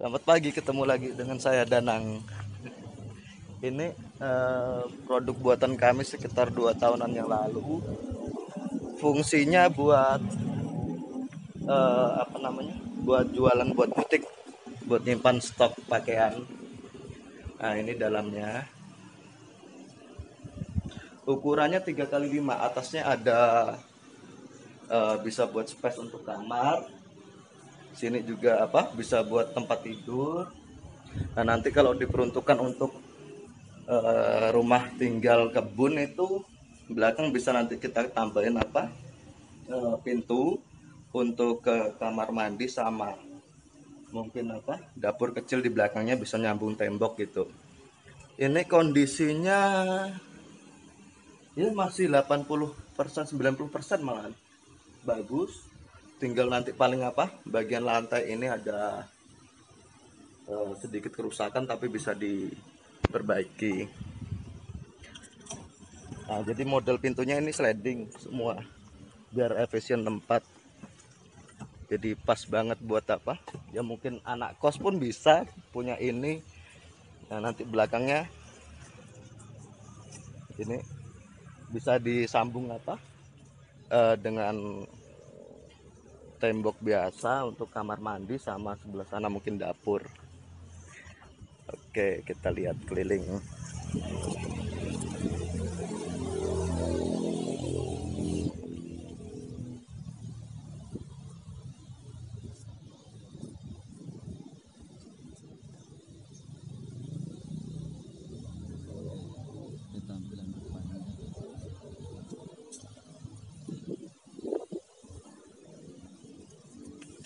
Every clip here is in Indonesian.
Selamat pagi, ketemu lagi dengan saya Danang. Ini produk buatan kami sekitar 2 tahunan yang lalu. Fungsinya buat buat jualan, buat butik, buat nyimpan stok pakaian. Nah, ini dalamnya. Ukurannya 3x5, atasnya ada bisa buat space untuk kamar. Sini juga bisa buat tempat tidur. Nah, nanti kalau diperuntukkan untuk rumah tinggal kebun itu belakang bisa nanti kita tambahin pintu untuk ke kamar mandi, sama mungkin dapur kecil di belakangnya bisa nyambung tembok gitu. Ini kondisinya ya masih 80%, 90% malahan bagus. Tinggal nanti paling bagian lantai ini ada sedikit kerusakan, tapi bisa diperbaiki. Nah, jadi model pintunya ini sliding semua biar efisien tempat. Jadi pas banget buat ya mungkin anak kos pun bisa punya ini. Nah, nanti belakangnya ini bisa disambung dengan tembok biasa untuk kamar mandi, sama sebelah sana mungkin dapur. Oke, kita lihat keliling.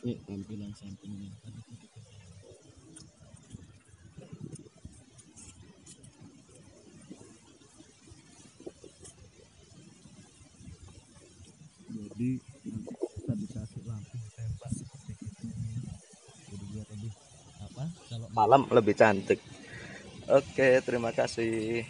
Tampilan sampingnya. Jadi nanti kita dikasih lampu tembak seperti itu. Jadi biar lebih kalau malam lebih cantik. Oke, terima kasih.